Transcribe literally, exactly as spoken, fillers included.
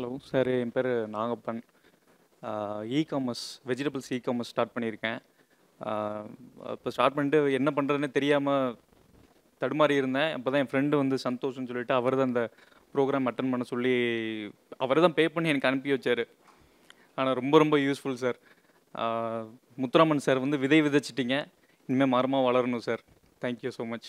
Hello sir, என் பேர் Nagappan. E commerce vegetables e commerce start பண்ணியிருக்கேன். இப்போ ஸ்டார்ட் பண்ணிட்டு என்ன பண்ணுறதுன்னு தெரியாமல் தடுமாறி இருந்தேன். அப்போ தான் என் ஃப்ரெண்டு வந்து சந்தோஷம்னு சொல்லிட்டு அவர் தான் அந்த ப்ரோக்ராம் அட்டன் பண்ண சொல்லி அவர் தான் பே பண்ணி எனக்கு அனுப்பி வச்சார். ஆனால் ரொம்ப ரொம்ப யூஸ்ஃபுல் சார். முத்துராமன் சார் வந்து விதை விதைச்சிட்டிங்க, இனிமேல் மரமாக வளரணும் சார். Thank you so much.